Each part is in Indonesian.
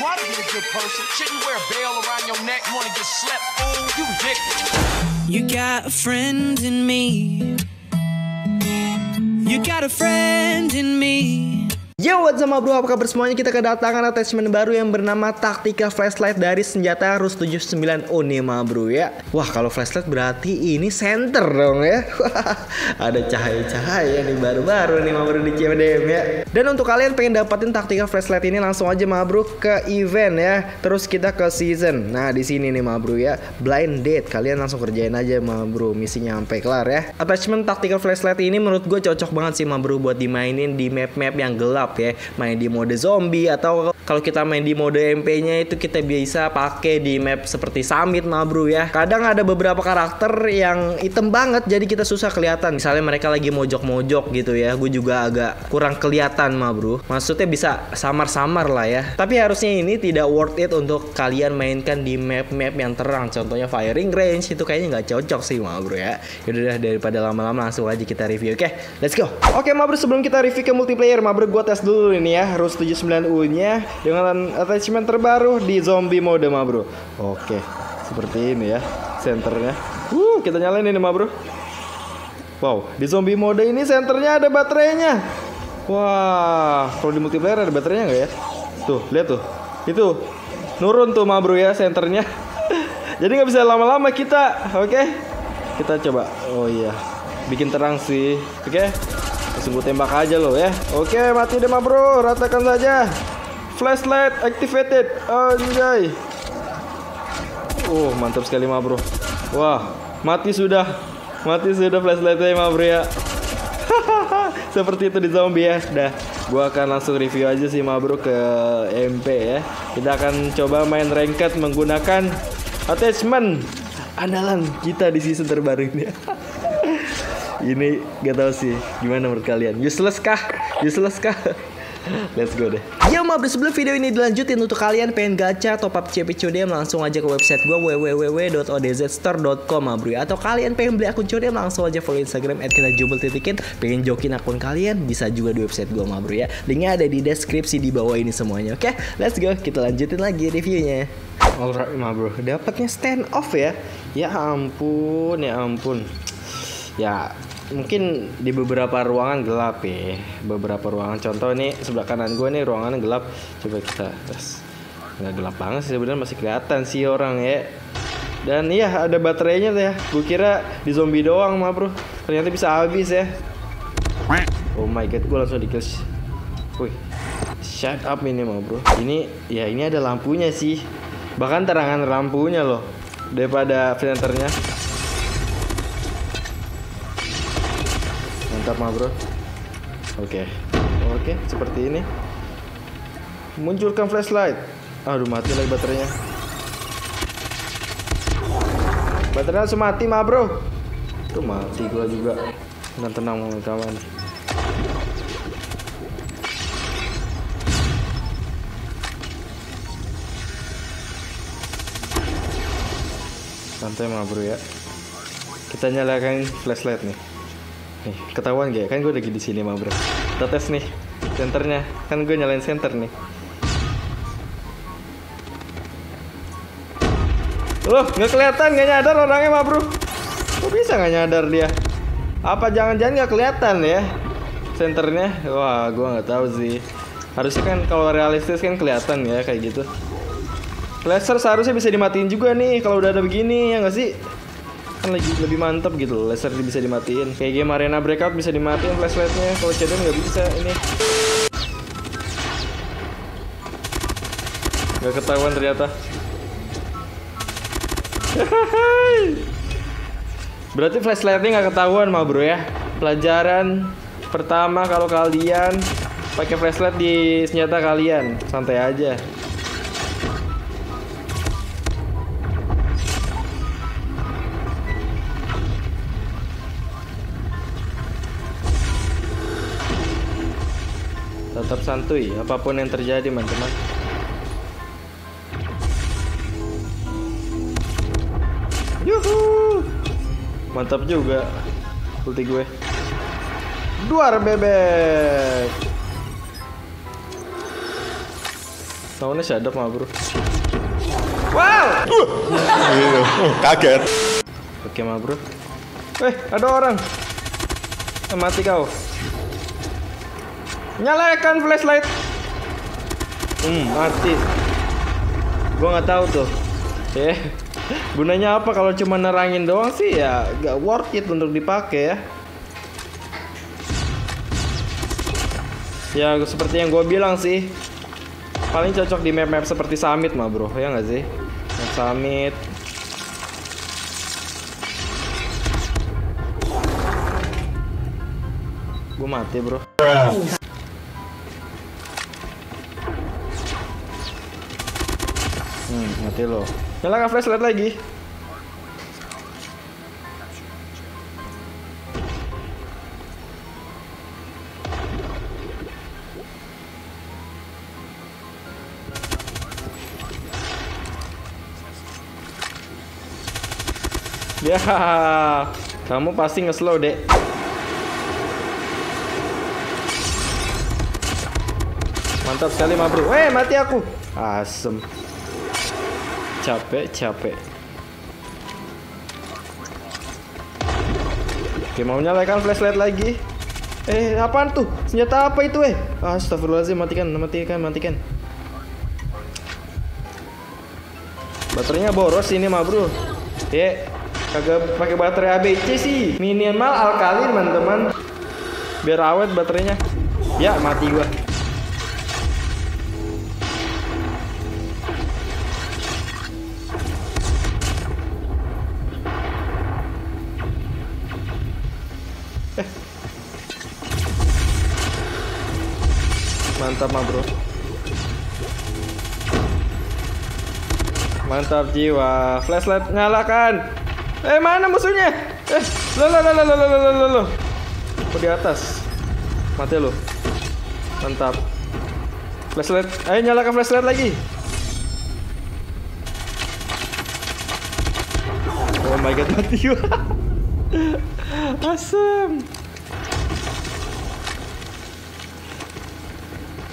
Try to be a good person. Shouldn't wear a bell around your neck. You wanna get slept, fool? You ridiculous. You got a friend in me. You got a friend in me. Yo, what's up bro, apa kabar semuanya? Kita kedatangan attachment baru yang bernama Taktika Flashlight dari senjata RUS-79U nih bro ya. Wah, kalau flashlight berarti ini center dong ya. Ada cahaya-cahaya nih baru-baru nih bro di CDM ya. Dan untuk kalian pengen dapetin Taktika Flashlight ini langsung aja bro ke event ya. Terus kita ke season. Nah, di sini nih bro ya, blind date. Kalian langsung kerjain aja bro, misinya sampai kelar ya. Attachment Taktika Flashlight ini menurut gue cocok banget sih bro buat dimainin di map-map yang gelap ya, main di mode zombie atau kalau kita main di mode MP-nya itu kita bisa pakai di map seperti summit bro ya. Kadang ada beberapa karakter yang hitam banget jadi kita susah kelihatan. Misalnya mereka lagi mojok-mojok gitu ya, gue juga agak kurang kelihatan bro. Maksudnya bisa samar-samar lah ya. Tapi harusnya ini tidak worth it untuk kalian mainkan di map-map yang terang. Contohnya firing range itu kayaknya nggak cocok sih bro ya. Yaudah daripada lama-lama langsung aja kita review. Oke, let's go. Oke bro, sebelum kita review ke multiplayer bro, gue tes dulu ini ya RUS-79U nya dengan attachment terbaru di zombie mode bro. Oke, seperti ini ya senternya. Kita nyalain ini bro. Wow, di zombie mode ini senternya ada baterainya. Wah, kalau di multiplayer ada baterainya nggak ya? Tuh, lihat tuh, itu nurun tuh bro ya senternya. Jadi nggak bisa lama-lama kita. Oke, kita coba. Oh iya, bikin terang sih. Oke, langsung gue tembak aja lo ya. Oke, mati deh bro, ratakan saja. Flashlight activated. Anjay. Mantap sekali bro. Wah, mati sudah flashlightnya bro ya. Seperti itu di zombie ya. Dah, gue akan langsung review aja sih bro ke MP ya. Kita akan coba main ranked menggunakan attachment andalan kita di season terbaru ini. Ini gak tau sih, gimana menurut kalian? Useless kah? Let's go deh. Yo bro, sebelum video ini dilanjutin, untuk kalian pengen gacha top up CP CDM langsung aja ke website gue www.odzstore.com bro. Atau kalian pengen beli akun CDM langsung aja follow Instagram @kitajubeltitikin. Pengen jokin akun kalian bisa juga di website gue bro ya. Linknya ada di deskripsi di bawah ini semuanya. Oke, let's go. Kita lanjutin lagi reviewnya. Alright bro, dapatnya stand off ya. Ya ampun. Ya, mungkin di beberapa ruangan gelap ya. Beberapa ruangan, contoh nih sebelah kanan gue nih ruangannya gelap. Coba kita tes. Nggak gelap banget sih sebenarnya, masih kelihatan sih orang ya. Dan iya, ada baterainya ya. Gue kira di zombie doang bro, ternyata bisa habis ya. Oh my god, gue langsung di kill. Wih, shut up ini bro. Ini ya, ini ada lampunya sih. Bahkan terangan lampunya loh daripada filternya. Mantap bro. Oke, seperti ini. Munculkan flashlight. Aduh, mati lagi baterainya. Baterainya langsung mati bro. Tuh, mati gua juga. Tenang kawan. Santai bro ya. Kita nyalakan flashlight nih. Nih, ketahuan gak ya? Kan gue lagi di sini bro. Kita tes nih senternya. Kan gue nyalain senter nih. Loh, gak kelihatan, gak nyadar orangnya bro. Kok bisa gak nyadar dia? Apa jangan-jangan gak kelihatan ya senternya? Wah, gue gak tahu sih. Harusnya kan kalau realistis kan kelihatan ya kayak gitu. Laser seharusnya bisa dimatiin juga nih kalau udah ada begini, ya gak sih? Kan lebih mantap gitu loh, laser bisa dimatiin. Kayak game arena breakout bisa dimatiin flashlightnya. Kalau CDM nggak bisa ini. Nggak ketahuan ternyata. Berarti flashlightnya nggak ketahuan bro ya. Pelajaran pertama, kalau kalian pakai flashlight di senjata kalian, santai aja. Tetap santuy, apapun yang terjadi teman-teman. Yuhu, mantap juga ulti gue. Duar bebek. Soalnya sadap mah bro. Wow. Kaget. Oke mah bro. Eh ada orang. Mati kau. Nyalakan flashlight. Mati. Gua nggak tahu tuh. Gunanya apa kalau cuma nerangin doang sih, ya gak worth it untuk dipakai ya. Ya seperti yang gue bilang sih, paling cocok di map-map seperti summit mah bro, ya nggak sih? Map summit. Gue mati bro. Mati lo. Nyalakan flashlight lagi. Ya, kamu pasti ngeslow dek. Mantap sekali ma bro. Weh mati aku. Asem. Capek. Oke, mau nyalakan flashlight lagi. Apaan tuh? Senjata apa itu eh? Astagfirullahaladzim, matikan. Baterainya boros ini mah bro. Kagak pakai baterai ABC sih. Minimal alkalin teman-teman. Biar awet baterainya. Ya, mati gua. Mantap mah bro. Mantap jiwa. Flashlight nyalakan. Mana musuhnya? Lo. Aku di atas. Mati lo. Mantap. Flashlight. Ayo nyalakan flashlight lagi. Oh my god, mati gua. Asem.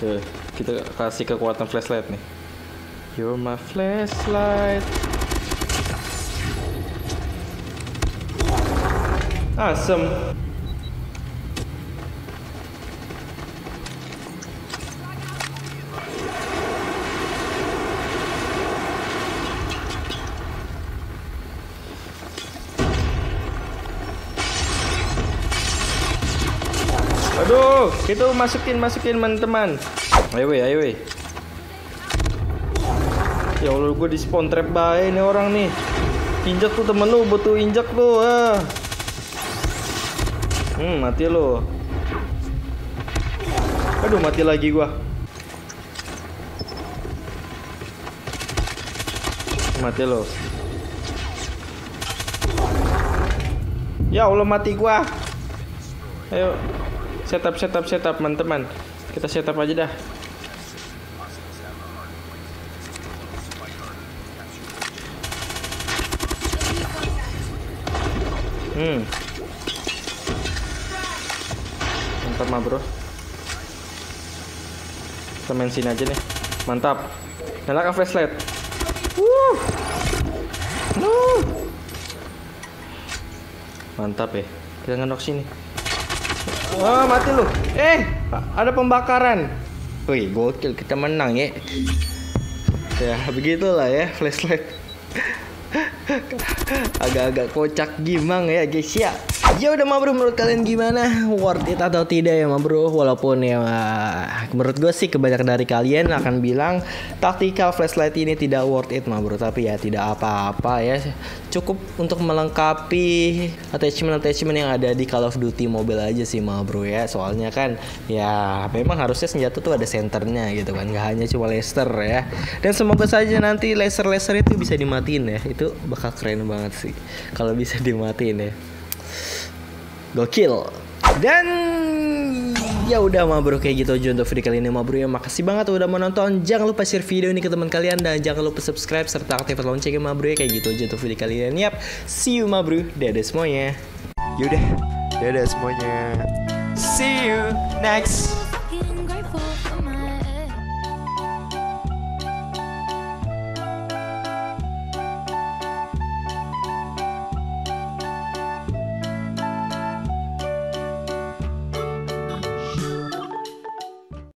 Oke, kita kasih kekuatan flashlight nih. You're my flashlight. Asem. Aduh, itu masukin teman-teman. Ayo weh. Ya Allah, gue di spawn trap bae ini orang nih. Injak tuh temen lu, butuh injak lu. Mati lu. Aduh, mati lagi gua. Mati lu. Ya Allah, mati gua. Ayo. Setup teman-teman. Kita setup aja dah. Mantap mah bro. Kita main sini aja nih. Mantap. Nyalakan flashlight. Mantap ya. Kita ngendok sini. Oh, mati lu. Ada pembakaran. Wih, gokil, kita menang ya. Ya, begitulah ya flashlight. Agak-agak kocak gimang ya guys ya. Ya udah mah bro, menurut kalian gimana? Worth it atau tidak ya mah bro? Walaupun ya menurut gue sih kebanyakan dari kalian akan bilang Taktika Flashlight ini tidak worth it mah bro. Tapi ya tidak apa-apa ya. Cukup untuk melengkapi attachment-attachment yang ada di Call of Duty Mobile aja sih mah bro ya. Soalnya kan ya memang harusnya senjata tuh ada senternya gitu kan. Gak hanya cuma laser ya. Dan semoga saja nanti laser itu bisa dimatiin ya. Itu bakal keren banget sih kalau bisa dimatiin ya. Gokil. Dan ya udah mah bro, kayak gitu aja untuk video kali ini mah bro ya. Makasih banget udah menonton. Jangan lupa share video ini ke teman kalian dan jangan lupa subscribe serta aktifkan loncengnya mah bro ya. Kayak gitu aja untuk video kali ini. See you mah bro. Dadah semuanya. Dadah semuanya. See you next.